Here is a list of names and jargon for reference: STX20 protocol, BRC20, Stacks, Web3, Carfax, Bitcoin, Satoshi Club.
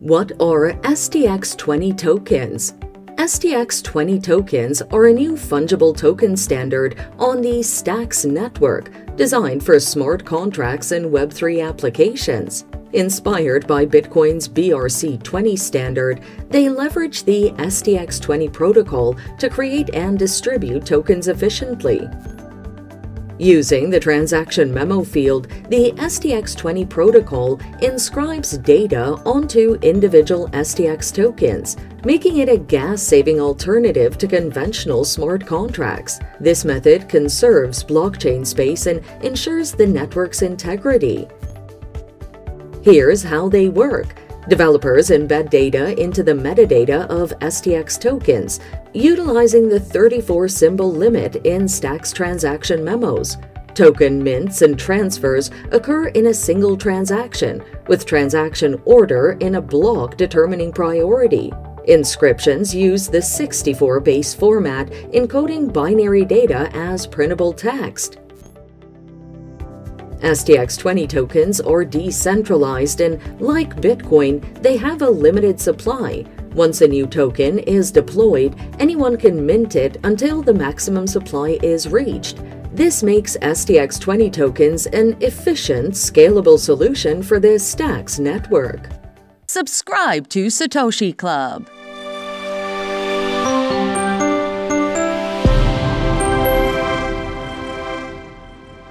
What are STX20 tokens? STX20 tokens are a new fungible token standard on the Stacks network designed for smart contracts and Web3 applications. Inspired by Bitcoin's BRC20 standard, they leverage the STX20 protocol to create and distribute tokens efficiently. Using the transaction memo field, the STX20 protocol inscribes data onto individual STX tokens, making it a gas-saving alternative to conventional smart contracts. This method conserves blockchain space and ensures the network's integrity. Here's how they work. Developers embed data into the metadata of STX tokens, utilizing the 34-symbol limit in Stacks transaction memos. Token mints and transfers occur in a single transaction, with transaction order in a block determining priority. Inscriptions use the 64 base format, encoding binary data as printable text. STX20 tokens are decentralized and, like Bitcoin, they have a limited supply. Once a new token is deployed, anyone can mint it until the maximum supply is reached. This makes STX20 tokens an efficient, scalable solution for the Stacks network. Subscribe to Satoshi Club.